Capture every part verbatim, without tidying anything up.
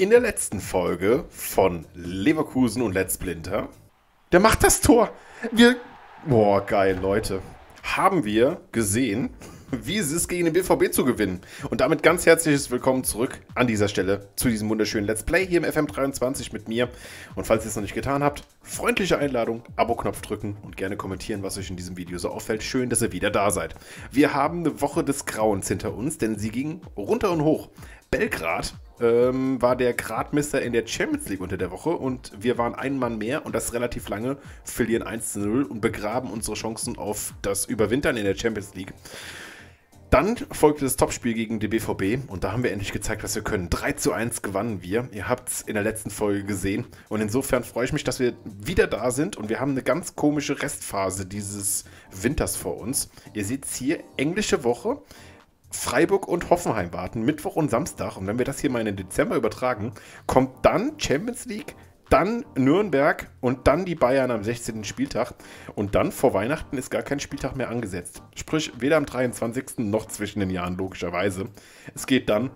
in der letzten folge von Leverkusen und Let's Splinter. Der macht das Tor. Wir, boah, geil, Leute. Haben wir gesehen, wie es ist, gegen den B V B zu gewinnen. Und damit ganz herzliches Willkommen zurück an dieser Stelle zu diesem wunderschönen Let's Play hier im F M dreiundzwanzig mit mir. Und falls ihr es noch nicht getan habt, freundliche Einladung, Abo-Knopf drücken und gerne kommentieren, was euch in diesem Video so auffällt. Schön, dass ihr wieder da seid. Wir haben eine Woche des Grauens hinter uns, denn sie ging runter und hoch. Belgrad ähm, war der Gradmesser in der Champions League unter der Woche und wir waren ein Mann mehr und das relativ lange, verlieren eins zu null und begraben unsere Chancen auf das Überwintern in der Champions League. Dann folgte das Topspiel gegen den B V B und da haben wir endlich gezeigt, was wir können. drei zu eins gewannen wir. Ihr habt es in der letzten Folge gesehen und insofern freue ich mich, dass wir wieder da sind und wir haben eine ganz komische Restphase dieses Winters vor uns. Ihr seht es hier, englische Woche. Freiburg und Hoffenheim warten, Mittwoch und Samstag. Und wenn wir das hier mal in den Dezember übertragen, kommt dann Champions League, dann Nürnberg und dann die Bayern am sechzehnten Spieltag. Und dann vor Weihnachten ist gar kein Spieltag mehr angesetzt. Sprich, weder am dreiundzwanzigsten noch zwischen den Jahren, logischerweise. Es geht dann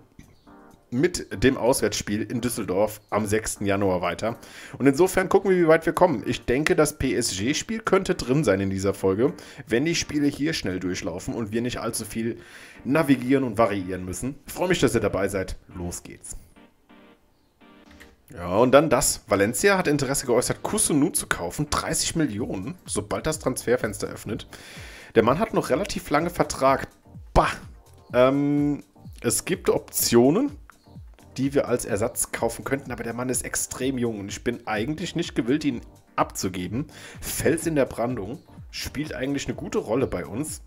mit dem Auswärtsspiel in Düsseldorf am sechsten Januar weiter. Und insofern gucken wir, wie weit wir kommen. Ich denke, das P S G-Spiel könnte drin sein in dieser Folge, wenn die Spiele hier schnell durchlaufen und wir nicht allzu viel navigieren und variieren müssen. Ich freue mich, dass ihr dabei seid. Los geht's. Ja, und dann das. Valencia hat Interesse geäußert, Kossounou zu kaufen. dreißig Millionen, sobald das Transferfenster öffnet. Der Mann hat noch relativ lange Vertrag. Bah! Ähm, es gibt Optionen, die wir als Ersatz kaufen könnten, aber der Mann ist extrem jung und ich bin eigentlich nicht gewillt, ihn abzugeben. Fels in der Brandung, spielt eigentlich eine gute Rolle bei uns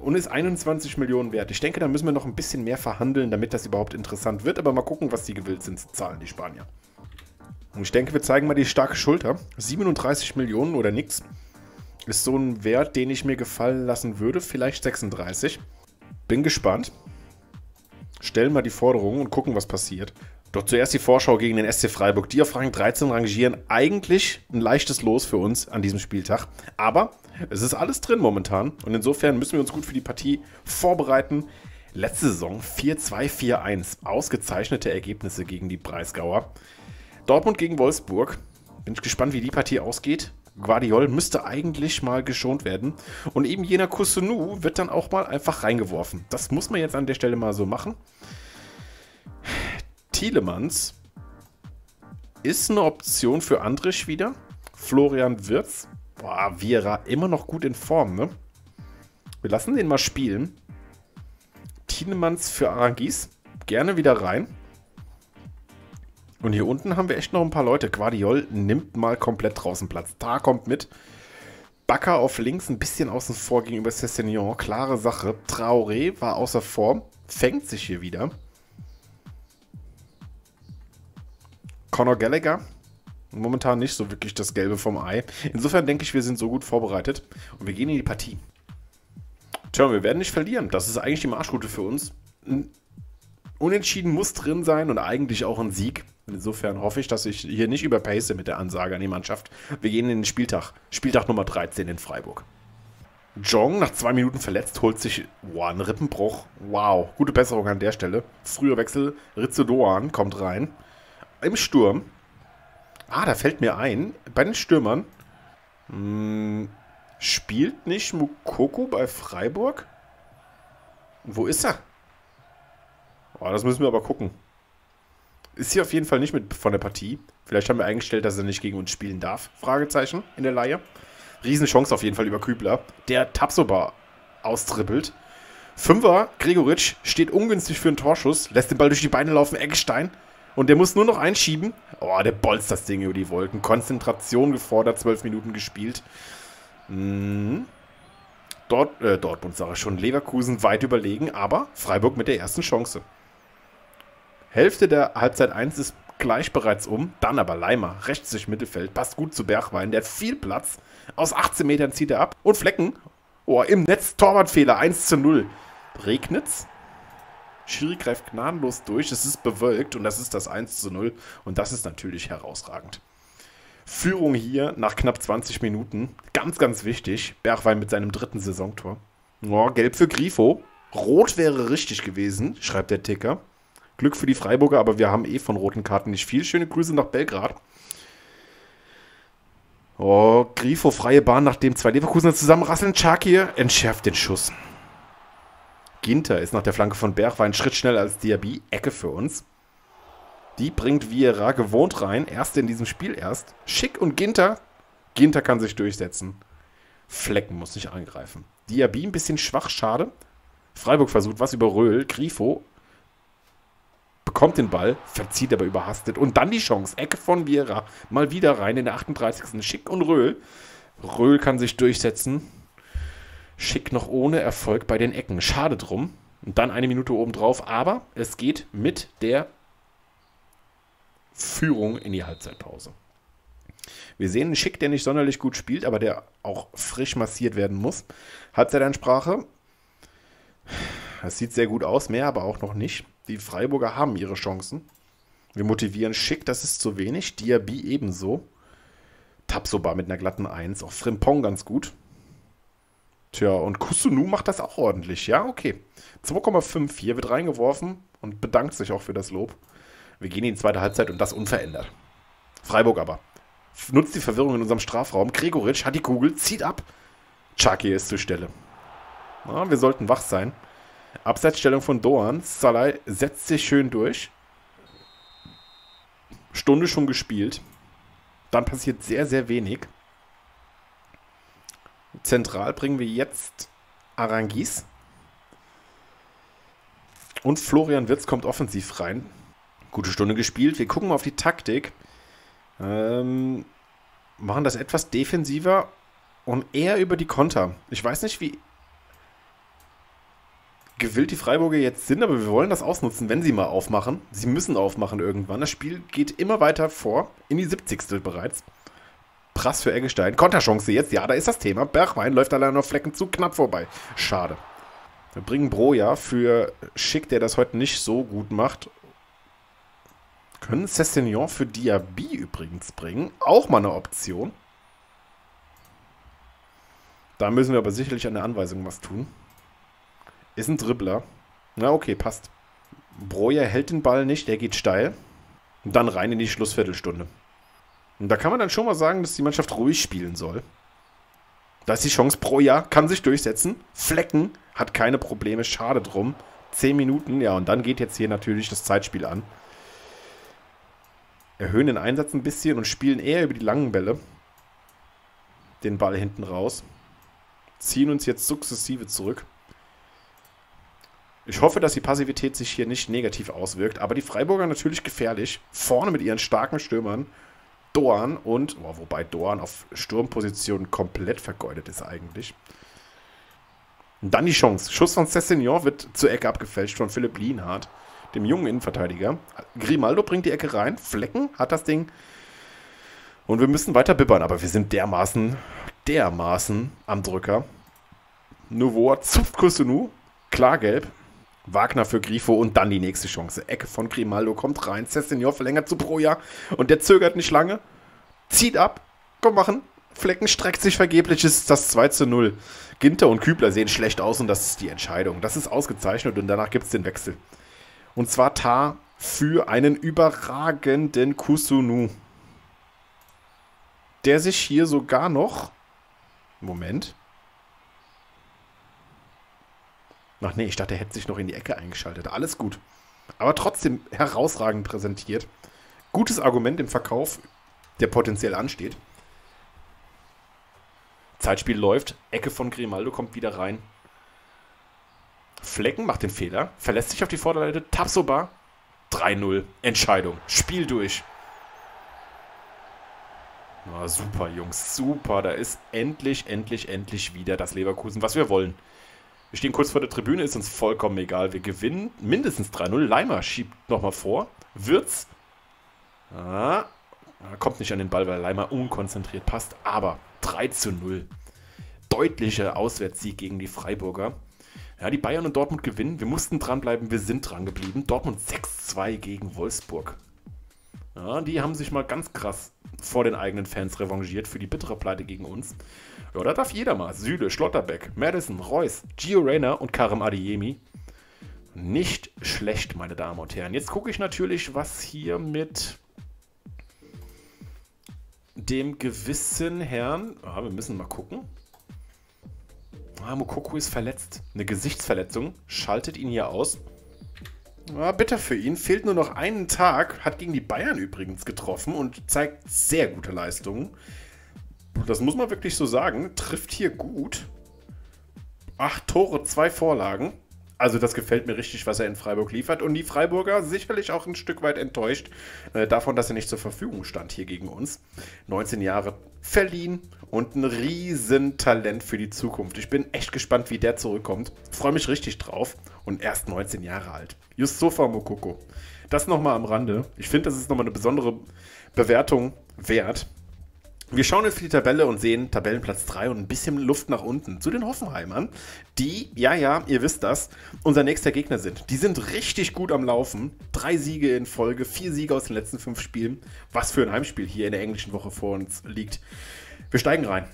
und ist einundzwanzig Millionen wert. Ich denke, da müssen wir noch ein bisschen mehr verhandeln, damit das überhaupt interessant wird, aber mal gucken, was die gewillt sind zu zahlen, die Spanier. Und ich denke, wir zeigen mal die starke Schulter. siebenunddreißig Millionen oder nichts ist so ein Wert, den ich mir gefallen lassen würde, vielleicht sechsunddreißig. Bin gespannt. Stellen mal die Forderungen und gucken, was passiert. Doch zuerst die Vorschau gegen den S C Freiburg. Die auf Rang dreizehn rangieren. Eigentlich ein leichtes Los für uns an diesem Spieltag. Aber es ist alles drin momentan. Und insofern müssen wir uns gut für die Partie vorbereiten. Letzte Saison vier zwei vier eins. Ausgezeichnete Ergebnisse gegen die Breisgauer. Dortmund gegen Wolfsburg. Bin ich gespannt, wie die Partie ausgeht. Gvardiol müsste eigentlich mal geschont werden. Und eben jener Kossounou wird dann auch mal einfach reingeworfen. Das muss man jetzt an der Stelle mal so machen. Thielemans ist eine Option für Andrisch wieder. Florian Wirtz. Boah, Viera immer noch gut in Form, ne? Wir lassen den mal spielen. Thielemans für Arangis. Gerne wieder rein. Und hier unten haben wir echt noch ein paar Leute. Gvardiol nimmt mal komplett draußen Platz. Da kommt mit. Bakker auf links, ein bisschen außen vor gegenüber Cessignon. Klare Sache. Traoré war außer Form. Fängt sich hier wieder. Conor Gallagher. Momentan nicht so wirklich das Gelbe vom Ei. Insofern denke ich, wir sind so gut vorbereitet. Und wir gehen in die Partie. Tja, wir werden nicht verlieren. Das ist eigentlich die Marschroute für uns. Ein Unentschieden muss drin sein und eigentlich auch ein Sieg. Insofern hoffe ich, dass ich hier nicht überpace mit der Ansage an die Mannschaft. Wir gehen in den Spieltag. Spieltag Nummer dreizehn in Freiburg. Jong, nach zwei Minuten verletzt, holt sich wow, einen Rippenbruch. Wow, gute Besserung an der Stelle. Früher Wechsel, Ritsu Doan kommt rein. Im Sturm. Ah, da fällt mir ein, bei den Stürmern. Hm, spielt nicht Mukoko bei Freiburg? Wo ist er? Oh, das müssen wir aber gucken. Ist hier auf jeden Fall nicht mit von der Partie. Vielleicht haben wir eingestellt, dass er nicht gegen uns spielen darf. Fragezeichen in der Leihe. Riesenchance auf jeden Fall über Kübler. Der Tapsoba austrippelt. Fünfer, Gregoritsch steht ungünstig für einen Torschuss. Lässt den Ball durch die Beine laufen, Eckstein. Und der muss nur noch einschieben. Oh, der bolzt das Ding über die Wolken. Konzentration gefordert, zwölf Minuten gespielt. Hm. Dort, äh, Dortmund sage ich schon. Leverkusen weit überlegen, aber Freiburg mit der ersten Chance. Hälfte der Halbzeit eins ist gleich bereits um. Dann aber Leimer, rechts durch Mittelfeld, passt gut zu Bergwijn. Der hat viel Platz. Aus achtzehn Metern zieht er ab. Und Flecken. Oh, im Netz Torwartfehler, eins zu null. Regnitz. Schiri greift gnadenlos durch. Es ist bewölkt und das ist das eins zu null. Und das ist natürlich herausragend. Führung hier nach knapp zwanzig Minuten. Ganz, ganz wichtig. Bergwijn mit seinem dritten Saisontor. Oh, gelb für Grifo. Rot wäre richtig gewesen, schreibt der Ticker. Glück für die Freiburger, aber wir haben eh von roten Karten nicht viel. Schöne Grüße nach Belgrad. Oh, Grifo, freie Bahn, nachdem zwei Leverkusener zusammenrasseln. Chaki entschärft den Schuss. Ginter ist nach der Flanke von Bergwijn Schritt schneller als Diaby. Ecke für uns. Die bringt Vieira gewohnt rein. Erste in diesem Spiel erst. Schick und Ginter. Ginter kann sich durchsetzen. Flecken muss nicht angreifen. Diaby ein bisschen schwach, schade. Freiburg versucht was über Röhl. Grifo bekommt den Ball, verzieht aber überhastet. Und dann die Chance. Ecke von Vieira. Mal wieder rein in der achtunddreißigsten Schick und Röhl. Röhl kann sich durchsetzen. Schick noch ohne Erfolg bei den Ecken. Schade drum. Und dann eine Minute obendrauf. Aber es geht mit der Führung in die Halbzeitpause. Wir sehen einen Schick, der nicht sonderlich gut spielt, aber der auch frisch massiert werden muss. Halbzeitansprache. Das sieht sehr gut aus, mehr aber auch noch nicht. Die Freiburger haben ihre Chancen. Wir motivieren Schick, das ist zu wenig. Diaby ebenso. Tapsoba mit einer glatten eins. Auch Frimpong ganz gut. Tja, und Kossounou macht das auch ordentlich. Ja, okay. zwei Komma fünf vier wird reingeworfen und bedankt sich auch für das Lob. Wir gehen in die zweite Halbzeit und das unverändert. Freiburg aber nutzt die Verwirrung in unserem Strafraum. Gregoritsch hat die Kugel, zieht ab. Chaki ist zur Stelle. Na, wir sollten wach sein. Abseitsstellung von Doan. Salai setzt sich schön durch. Stunde schon gespielt. Dann passiert sehr, sehr wenig. Zentral bringen wir jetzt Arangis. Und Florian Wirtz kommt offensiv rein. Gute Stunde gespielt. Wir gucken mal auf die Taktik. Ähm, machen das etwas defensiver und eher über die Konter. Ich weiß nicht, wie gewillt die Freiburger jetzt sind, aber wir wollen das ausnutzen, wenn sie mal aufmachen. Sie müssen aufmachen irgendwann. Das Spiel geht immer weiter vor. In die siebzigste bereits. Prass für Eggestein. Konterchance jetzt. Ja, da ist das Thema. Bergwijn läuft allein auf Flecken zu. Knapp vorbei. Schade. Wir bringen Broja für Schick, der das heute nicht so gut macht. Können Cessignon für Diaby übrigens bringen. Auch mal eine Option. Da müssen wir aber sicherlich an der Anweisung was tun. Ist ein Dribbler. Na okay, passt. Broja hält den Ball nicht, der geht steil. Und dann rein in die Schlussviertelstunde. Und da kann man dann schon mal sagen, dass die Mannschaft ruhig spielen soll. Da ist die Chance. Broja kann sich durchsetzen. Flecken hat keine Probleme. Schade drum. Zehn Minuten. Ja, und dann geht jetzt hier natürlich das Zeitspiel an. Erhöhen den Einsatz ein bisschen und spielen eher über die langen Bälle. Den Ball hinten raus. Ziehen uns jetzt sukzessive zurück. Ich hoffe, dass die Passivität sich hier nicht negativ auswirkt. Aber die Freiburger natürlich gefährlich. Vorne mit ihren starken Stürmern. Doan und... Oh, wobei Doan auf Sturmposition komplett vergeudet ist eigentlich. Und dann die Chance. Schuss von Cessignon wird zur Ecke abgefälscht von Philipp Lienhardt, dem jungen Innenverteidiger. Grimaldo bringt die Ecke rein. Flecken hat das Ding. Und wir müssen weiter bibbern. Aber wir sind dermaßen, dermaßen am Drücker. Nouveau zupft Kossounou. Klar gelb. Wagner für Grifo und dann die nächste Chance. Ecke von Grimaldo kommt rein. Cessignon verlängert zu Broja. Und der zögert nicht lange. Zieht ab. Komm machen. Flecken streckt sich vergeblich. Ist das zwei zu null. Ginter und Kübler sehen schlecht aus und das ist die Entscheidung. Das ist ausgezeichnet und danach gibt es den Wechsel. Und zwar Tar für einen überragenden Kossounou. Der sich hier sogar noch... Moment. Ach nee, ich dachte, er hätte sich noch in die Ecke eingeschaltet. Alles gut. Aber trotzdem herausragend präsentiert. Gutes Argument im Verkauf, der potenziell ansteht. Zeitspiel läuft. Ecke von Grimaldo kommt wieder rein. Flecken macht den Fehler, verlässt sich auf die Vorderseite. Tapsoba, drei null, Entscheidung, Spiel durch. Na, super, Jungs, super, da ist endlich, endlich, endlich wieder das Leverkusen, was wir wollen. Wir stehen kurz vor der Tribüne, ist uns vollkommen egal, wir gewinnen mindestens drei null. Leimer schiebt nochmal vor, Wirtz, ah, kommt nicht an den Ball, weil Leimer unkonzentriert passt, aber drei zu null. Deutlicher Auswärtssieg gegen die Freiburger. Ja, die Bayern und Dortmund gewinnen. Wir mussten dranbleiben, wir sind dran geblieben. Dortmund sechs zwei gegen Wolfsburg. Ja, die haben sich mal ganz krass vor den eigenen Fans revanchiert für die bittere Pleite gegen uns. Ja, da darf jeder mal. Süle, Schlotterbeck, Madison, Reus, Gio Reyna und Karim Adeyemi. Nicht schlecht, meine Damen und Herren. Jetzt gucke ich natürlich, was hier mit dem gewissen Herrn... Ah, wir müssen mal gucken. Ah, Mukoko ist verletzt. Eine Gesichtsverletzung. Schaltet ihn hier aus. Ah, bitter für ihn. Fehlt nur noch einen Tag. Hat gegen die Bayern übrigens getroffen und zeigt sehr gute Leistungen. Das muss man wirklich so sagen. Trifft hier gut. Acht Tore, zwei Vorlagen. Also das gefällt mir richtig, was er in Freiburg liefert. Und die Freiburger sicherlich auch ein Stück weit enttäuscht äh, davon, dass er nicht zur Verfügung stand hier gegen uns. neunzehn Jahre verliehen und ein Riesentalent für die Zukunft. Ich bin echt gespannt, wie der zurückkommt. Freue mich richtig drauf. Und erst neunzehn Jahre alt. Just so vor Mukoko. Das nochmal am Rande. Ich finde, das ist nochmal eine besondere Bewertung wert. Wir schauen jetzt für die Tabelle und sehen Tabellenplatz drei und ein bisschen Luft nach unten zu den Hoffenheimern, die, ja, ja, ihr wisst das, unser nächster Gegner sind. Die sind richtig gut am Laufen. Drei Siege in Folge, vier Siege aus den letzten fünf Spielen. Was für ein Heimspiel hier in der englischen Woche vor uns liegt. Wir steigen rein.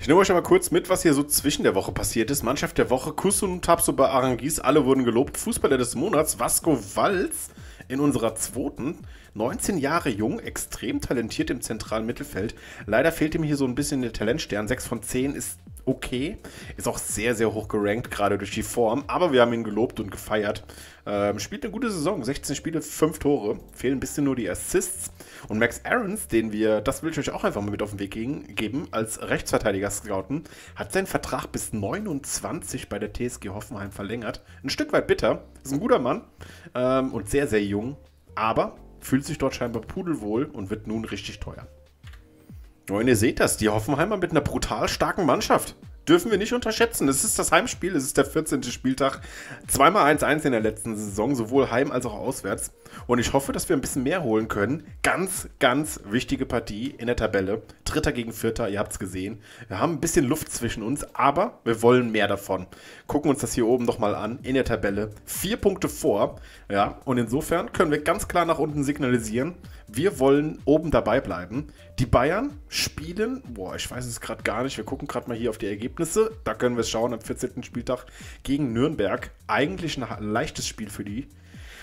Ich nehme euch aber kurz mit, was hier so zwischen der Woche passiert ist. Mannschaft der Woche, Kossounou, Tapsoba, Arangis, alle wurden gelobt. Fußballer des Monats, Vasco Valls in unserer zweiten. neunzehn Jahre jung, extrem talentiert im zentralen Mittelfeld. Leider fehlt ihm hier so ein bisschen der Talentstern. sechs von zehn ist okay. Ist auch sehr, sehr hoch gerankt, gerade durch die Form. Aber wir haben ihn gelobt und gefeiert. Ähm, spielt eine gute Saison. sechzehn Spiele, fünf Tore. Fehlen ein bisschen nur die Assists. Und Max Ahrens, den wir, das will ich euch auch einfach mal mit auf den Weg geben, als Rechtsverteidiger scouten, hat seinen Vertrag bis neunundzwanzig bei der T S G Hoffenheim verlängert. Ein Stück weit bitter. Ist ein guter Mann. Ähm, und sehr, sehr jung. Aber... fühlt sich dort scheinbar pudelwohl und wird nun richtig teuer. Und ihr seht das, die Hoffenheimer mit einer brutal starken Mannschaft. Dürfen wir nicht unterschätzen. Es ist das Heimspiel, es ist der vierzehnte Spieltag. Zweimal eins eins in der letzten Saison, sowohl heim als auch auswärts. Und ich hoffe, dass wir ein bisschen mehr holen können. Ganz, ganz wichtige Partie in der Tabelle. Dritter gegen Vierter, ihr habt es gesehen. Wir haben ein bisschen Luft zwischen uns, aber wir wollen mehr davon. Gucken uns das hier oben nochmal an, in der Tabelle. Vier Punkte vor. Ja, und insofern können wir ganz klar nach unten signalisieren, wir wollen oben dabei bleiben. Die Bayern spielen, boah, ich weiß es gerade gar nicht, wir gucken gerade mal hier auf die Ergebnisse, da können wir es schauen, am vierzehnten Spieltag gegen Nürnberg, eigentlich ein leichtes Spiel für die.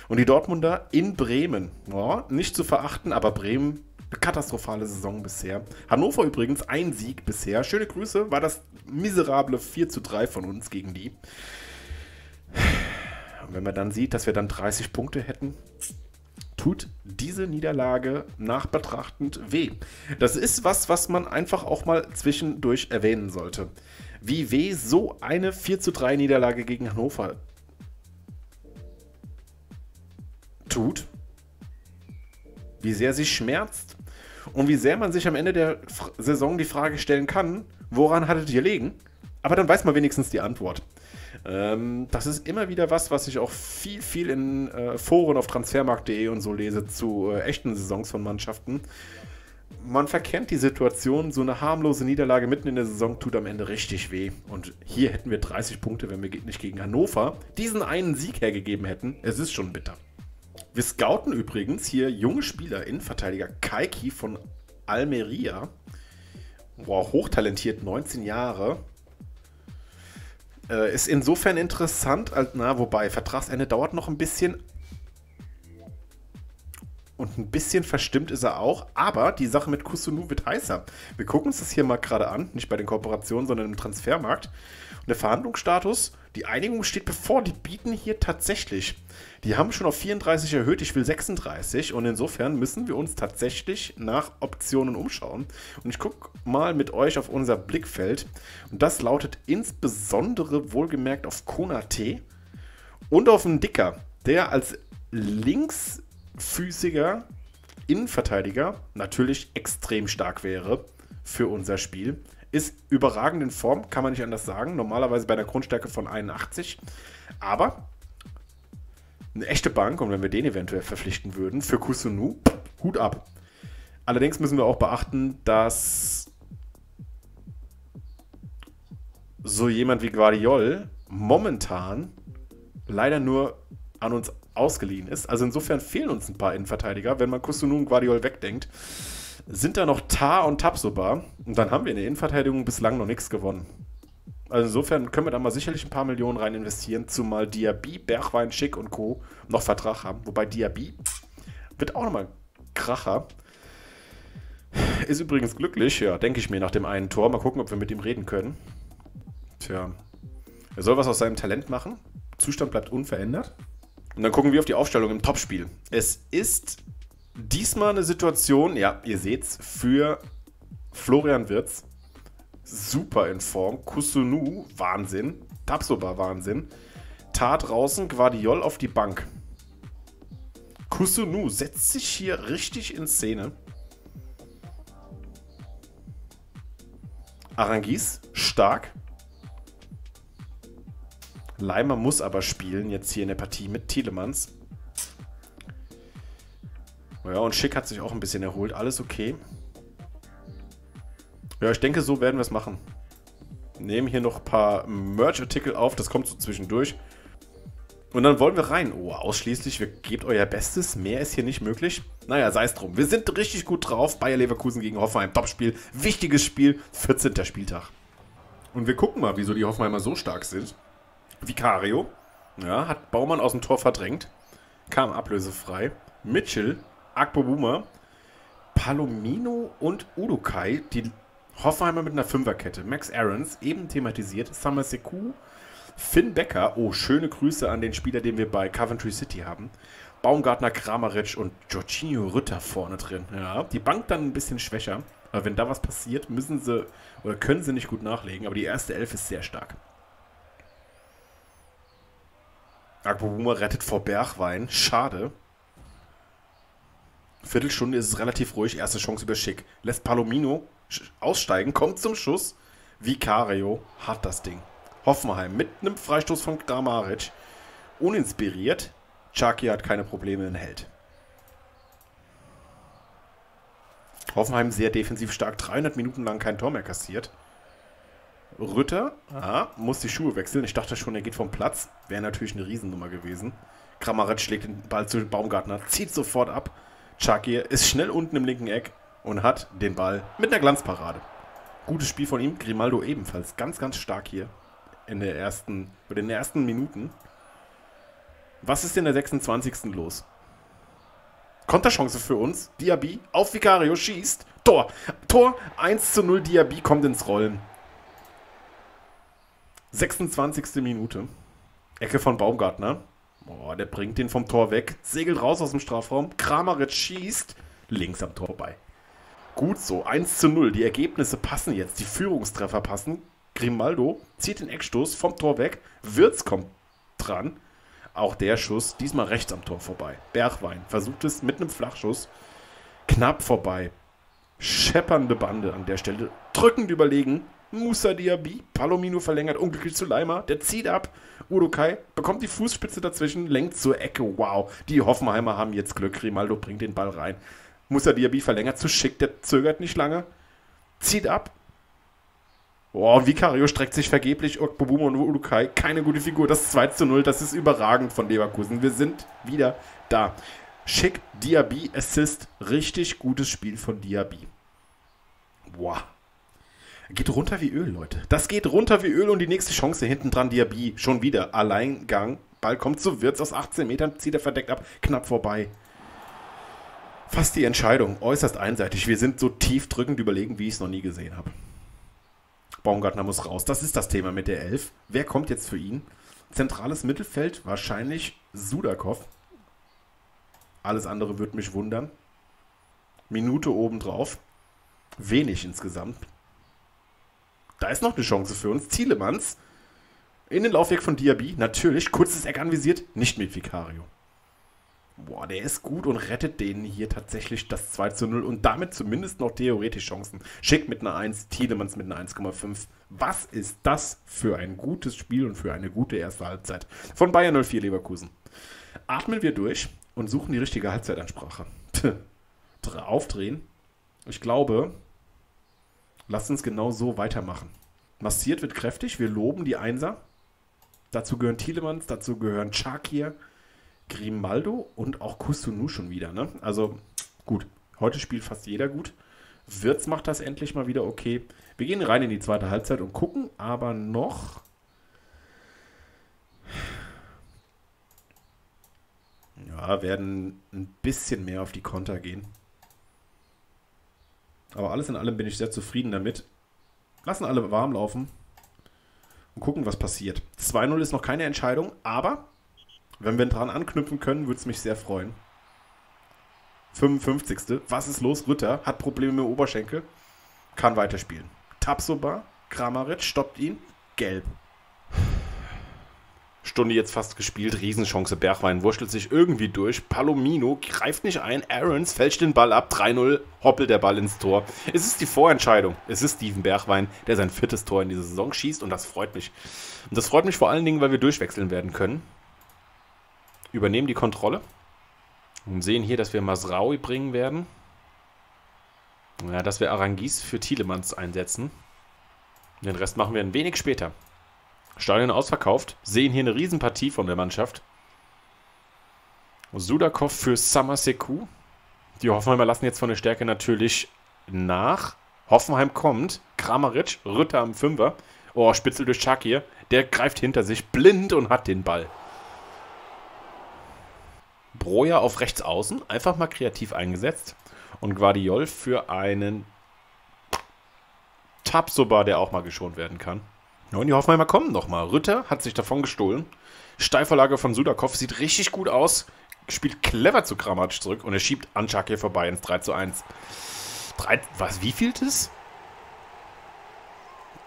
Und die Dortmunder in Bremen, ja, nicht zu verachten, aber Bremen, eine katastrophale Saison bisher. Hannover übrigens, ein Sieg bisher, schöne Grüße, war das miserable vier zu drei von uns gegen die. Und wenn man dann sieht, dass wir dann dreißig Punkte hätten... tut diese Niederlage nachbetrachtend weh. Das ist was, was man einfach auch mal zwischendurch erwähnen sollte. Wie weh so eine vier zu drei Niederlage gegen Hannover tut, wie sehr sie schmerzt und wie sehr man sich am Ende der Saison die Frage stellen kann, woran hattet ihr gelegen? Aber dann weiß man wenigstens die Antwort. Das ist immer wieder was, was ich auch viel, viel in äh, Foren auf transfermarkt punkt de und so lese zu äh, echten Saisons von Mannschaften. Man verkennt die Situation, so eine harmlose Niederlage mitten in der Saison tut am Ende richtig weh. Und hier hätten wir dreißig Punkte, wenn wir nicht gegen Hannover diesen einen Sieg hergegeben hätten. Es ist schon bitter. Wir scouten übrigens hier junge Spieler, Innenverteidiger Chaki von Almeria. Wow, hochtalentiert, neunzehn Jahre. Ist insofern interessant, als, na, wobei, Vertragsende dauert noch ein bisschen und ein bisschen verstimmt ist er auch, aber die Sache mit Kossounou wird heißer. Wir gucken uns das hier mal gerade an, nicht bei den Kooperationen, sondern im Transfermarkt. Und der Verhandlungsstatus, die Einigung steht bevor, die bieten hier tatsächlich, die haben schon auf vierunddreißig erhöht, ich will sechsunddreißig und insofern müssen wir uns tatsächlich nach Optionen umschauen. Und ich gucke mal mit euch auf unser Blickfeld und das lautet insbesondere wohlgemerkt auf Konaté und auf einen Dicker, der als linksfüßiger Innenverteidiger natürlich extrem stark wäre für unser Spiel. Ist überragend in Form, kann man nicht anders sagen. Normalerweise bei einer Grundstärke von einundachtzig. Aber eine echte Bank, und wenn wir den eventuell verpflichten würden, für Kossounou, Hut ab. Allerdings müssen wir auch beachten, dass so jemand wie Gvardiol momentan leider nur an uns ausgeliehen ist. Also insofern fehlen uns ein paar Innenverteidiger, wenn man Kossounou und Gvardiol wegdenkt. Sind da noch Tar und Tapsoba und dann haben wir in der Innenverteidigung bislang noch nichts gewonnen. Also insofern können wir da mal sicherlich ein paar Millionen rein investieren, zumal Diaby, Bergwijn, Schick und Co. noch Vertrag haben. Wobei Diaby wird auch nochmal Kracher. Ist übrigens glücklich, ja, denke ich mir nach dem einen Tor. Mal gucken, ob wir mit ihm reden können. Tja, er soll was aus seinem Talent machen. Zustand bleibt unverändert. Und dann gucken wir auf die Aufstellung im Topspiel. Es ist diesmal eine Situation, ja, ihr seht's, für Florian Wirtz. Super in Form. Kossounou, Wahnsinn. Tapsoba, Wahnsinn. Tar draußen, Gvardiol auf die Bank. Kossounou setzt sich hier richtig in Szene. Arangis, stark. Leimer muss aber spielen, jetzt hier in der Partie mit Tielemans. Ja, und Schick hat sich auch ein bisschen erholt. Alles okay. Ja, ich denke, so werden wir es machen. Nehmen hier noch ein paar Merch-Artikel auf. Das kommt so zwischendurch. Und dann wollen wir rein. Oh, ausschließlich, wir gebt euer Bestes. Mehr ist hier nicht möglich. Naja, sei es drum. Wir sind richtig gut drauf. Bayer Leverkusen gegen Hoffenheim. Topspiel. Wichtiges Spiel. vierzehnter Spieltag. Und wir gucken mal, wieso die Hoffenheimer so stark sind. Vicario, ja, hat Baumann aus dem Tor verdrängt, kam ablösefrei. Mitchell, Akpobuma, Palomino und Udokai, die Hoffenheimer mit einer Fünferkette. Max Ahrens, eben thematisiert, Summer Sekou, Finn Becker, oh, schöne Grüße an den Spieler, den wir bei Coventry City haben. Baumgartner, Kramaric und Jorginho Rütter vorne drin. Ja, die Bank dann ein bisschen schwächer, aber wenn da was passiert, müssen sie oder können sie nicht gut nachlegen, aber die erste Elf ist sehr stark. Akpobuma rettet vor Bergwijn. Schade. Viertelstunde ist es relativ ruhig. Erste Chance über Schick. Lässt Palomino aussteigen. Kommt zum Schuss. Vicario hat das Ding. Hoffenheim mit einem Freistoß von Kramaric. Uninspiriert. Chaki hat keine Probleme in Held. Hoffenheim sehr defensiv stark. dreihundert Minuten lang kein Tor mehr kassiert. Rütter, ah, muss die Schuhe wechseln. Ich dachte schon, er geht vom Platz. Wäre natürlich eine Riesennummer gewesen. Kramaric schlägt den Ball zu Baumgartner, zieht sofort ab. Chaki ist schnell unten im linken Eck und hat den Ball mit einer Glanzparade. Gutes Spiel von ihm. Grimaldo ebenfalls ganz, ganz stark hier in, der ersten, in den ersten Minuten. Was ist in der sechsundzwanzigsten los? Konterchance für uns. Diaby auf Vicario schießt. Tor. Tor eins zu null. Diaby kommt ins Rollen. sechsundzwanzigste Minute. Ecke von Baumgartner. Oh, der bringt den vom Tor weg. Segelt raus aus dem Strafraum. Kramaric schießt. Links am Tor vorbei. Gut so. eins zu null. Die Ergebnisse passen jetzt. Die Führungstreffer passen. Grimaldo zieht den Eckstoß vom Tor weg. Wirtz kommt dran. Auch der Schuss. Diesmal rechts am Tor vorbei. Bergwijn versucht es mit einem Flachschuss. Knapp vorbei. Scheppernde Bande an der Stelle. Drückend überlegen. Moussa Diaby, Palomino verlängert, unglücklich zu Leimer, der zieht ab, Udokai bekommt die Fußspitze dazwischen, lenkt zur Ecke, wow, die Hoffenheimer haben jetzt Glück, Grimaldo bringt den Ball rein, Moussa Diaby verlängert zu Schick, der zögert nicht lange, zieht ab, oh, Vicario streckt sich vergeblich, Okbobuma und Udokai, keine gute Figur, das zwei zu null, das ist überragend von Leverkusen, wir sind wieder da, Schick, Diaby, Assist, richtig gutes Spiel von Diaby, wow. Geht runter wie Öl, Leute. Das geht runter wie Öl und die nächste Chance hinten dran, Diaby. Schon wieder Alleingang. Ball kommt zu Wirtz aus achtzehn Metern, zieht er verdeckt ab, knapp vorbei. Fast die Entscheidung, äußerst einseitig. Wir sind so tiefdrückend überlegen, wie ich es noch nie gesehen habe. Baumgartner muss raus. Das ist das Thema mit der Elf. Wer kommt jetzt für ihn? Zentrales Mittelfeld, wahrscheinlich Sudakov. Alles andere würde mich wundern. Minute obendrauf. Wenig insgesamt. Da ist noch eine Chance für uns. Tielemans in den Laufweg von Diaby. Natürlich, kurzes Eck anvisiert, nicht mit Vicario. Boah, der ist gut und rettet denen hier tatsächlich das zwei zu null und damit zumindest noch theoretisch Chancen. Schick mit einer eins, Tielemans mit einer eins Komma fünf. Was ist das für ein gutes Spiel und für eine gute erste Halbzeit von Bayer null vier Leverkusen. Atmen wir durch und suchen die richtige Halbzeitansprache. Aufdrehen. Ich glaube... Lasst uns genau so weitermachen. Massiert wird kräftig. Wir loben die Einser. Dazu gehören Tielemans, dazu gehören Chakir, Grimaldo und auch Kossounou schon wieder. Ne? Also gut, heute spielt fast jeder gut. Wirtz macht das endlich mal wieder okay. Wir gehen rein in die zweite Halbzeit und gucken aber noch. Ja, werden ein bisschen mehr auf die Konter gehen. Aber alles in allem bin ich sehr zufrieden damit. Lassen alle warm laufen und gucken, was passiert. zwei null ist noch keine Entscheidung, aber wenn wir dran anknüpfen können, würde es mich sehr freuen. fünfundfünfzigste Was ist los? Ritter hat Probleme mit dem Oberschenkel. Kann weiterspielen. Tapsoba, Kramaric stoppt ihn. Gelb. Stunde jetzt fast gespielt, Riesenchance, Bergwijn wurschtelt sich irgendwie durch, Palomino greift nicht ein, Aarons fälscht den Ball ab, drei null, hoppelt der Ball ins Tor. Es ist die Vorentscheidung, es ist Steven Bergwijn, der sein viertes Tor in dieser Saison schießt und das freut mich. Und das freut mich vor allen Dingen, weil wir durchwechseln werden können. Übernehmen die Kontrolle und sehen hier, dass wir Masraoui bringen werden. Ja, dass wir Arangis für Tielemans einsetzen. Den Rest machen wir ein wenig später. Stadion ausverkauft, sehen hier eine Riesenpartie von der Mannschaft. Sudakov für Samaseku. Die Hoffenheimer lassen jetzt von der Stärke natürlich nach. Hoffenheim kommt, Kramaric, Rütter am Fünfer. Oh, Spitzel durch Chaki, der greift hinter sich blind und hat den Ball. Broja auf rechts außen, einfach mal kreativ eingesetzt. Und Gvardiol für einen Tapsoba, der auch mal geschont werden kann. Ja, und die Hoffenheimer kommen nochmal. Rütter hat sich davon gestohlen. Steilvorlage von Sudakov sieht richtig gut aus. Spielt clever zu Kramaric zurück und er schiebt an Chaki vorbei ins drei zu eins. Drei, was, wie viel das?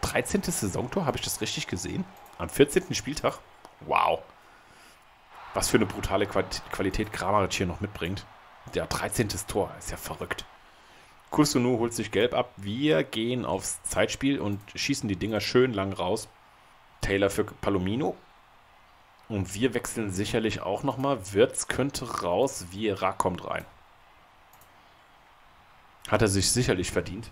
dreizehntes Saisontor, habe ich das richtig gesehen? Am vierzehnten Spieltag? Wow. Was für eine brutale Qualität Kramaric hier noch mitbringt. Der dreizehnte Tor, ist ja verrückt. Kossounou holt sich gelb ab. Wir gehen aufs Zeitspiel und schießen die Dinger schön lang raus. Taylor für Palomino. Und wir wechseln sicherlich auch nochmal. Wirtz könnte raus, Vieira kommt rein. Hat er sich sicherlich verdient.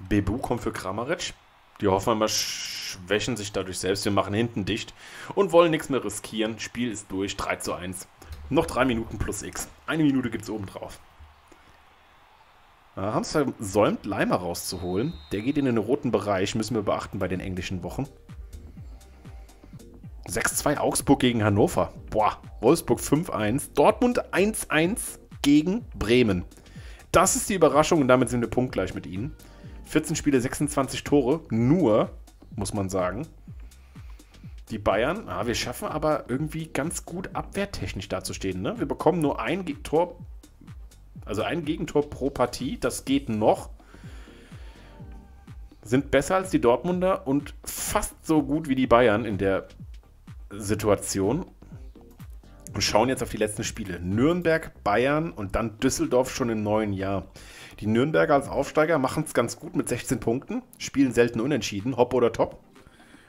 Bebu kommt für Kramaric. Die Hoffenheimer schwächen sich dadurch selbst. Wir machen hinten dicht und wollen nichts mehr riskieren. Spiel ist durch, drei zu eins. Noch drei Minuten plus X. Eine Minute gibt es oben drauf. Haben es versäumt, Leimer rauszuholen. Der geht in den roten Bereich, müssen wir beachten bei den englischen Wochen. sechs zwei Augsburg gegen Hannover. Boah, Wolfsburg fünf eins. Dortmund eins eins gegen Bremen. Das ist die Überraschung und damit sind wir punktgleich mit ihnen. vierzehn Spiele, sechsundzwanzig Tore. Nur, muss man sagen, die Bayern. Ah, wir schaffen aber irgendwie ganz gut abwehrtechnisch dazustehen. Ne? Wir bekommen nur ein Tor. Also ein Gegentor pro Partie, das geht noch. Sind besser als die Dortmunder und fast so gut wie die Bayern in der Situation. Und schauen jetzt auf die letzten Spiele. Nürnberg, Bayern und dann Düsseldorf schon im neuen Jahr. Die Nürnberger als Aufsteiger machen es ganz gut mit sechzehn Punkten. Spielen selten unentschieden, hopp oder top.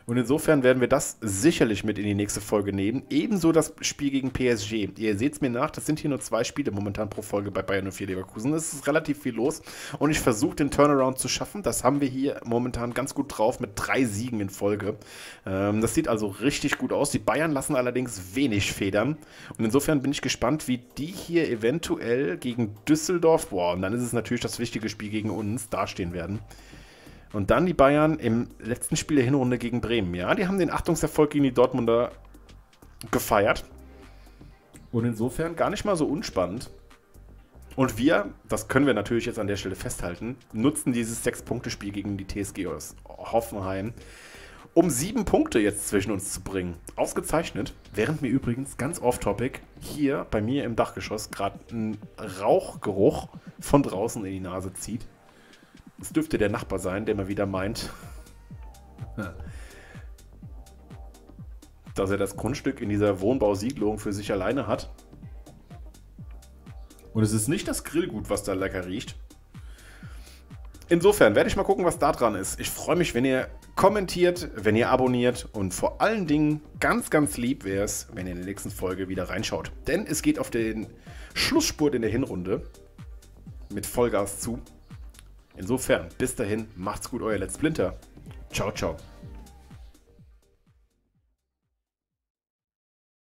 Und insofern werden wir das sicherlich mit in die nächste Folge nehmen. Ebenso das Spiel gegen P S G. Ihr seht es mir nach, das sind hier nur zwei Spiele momentan pro Folge bei Bayer null vier Leverkusen. Es ist relativ viel los und ich versuche den Turnaround zu schaffen. Das haben wir hier momentan ganz gut drauf mit drei Siegen in Folge. Ähm, das sieht also richtig gut aus. Die Bayern lassen allerdings wenig federn. Und insofern bin ich gespannt, wie die hier eventuell gegen Düsseldorf, boah, und dann ist es natürlich das wichtige Spiel gegen uns, dastehen werden. Und dann die Bayern im letzten Spiel der Hinrunde gegen Bremen. Ja, die haben den Achtungserfolg gegen die Dortmunder gefeiert. Und insofern gar nicht mal so unspannend. Und wir, das können wir natürlich jetzt an der Stelle festhalten, nutzen dieses Sechs-Punkte-Spiel gegen die T S G aus Hoffenheim, um sieben Punkte jetzt zwischen uns zu bringen. Ausgezeichnet, während mir übrigens ganz off-topic hier bei mir im Dachgeschoss gerade ein Rauchgeruch von draußen in die Nase zieht. Es dürfte der Nachbar sein, der mal wieder meint, dass er das Grundstück in dieser Wohnbausiedlung für sich alleine hat. Und es ist nicht das Grillgut, was da lecker riecht. Insofern werde ich mal gucken, was da dran ist. Ich freue mich, wenn ihr kommentiert, wenn ihr abonniert und vor allen Dingen ganz, ganz lieb wäre es, wenn ihr in der nächsten Folge wieder reinschaut. Denn es geht auf den Schlussspurt in der Hinrunde mit Vollgas zu. Insofern, bis dahin, macht's gut, euer Let's Splinter. Ciao, ciao.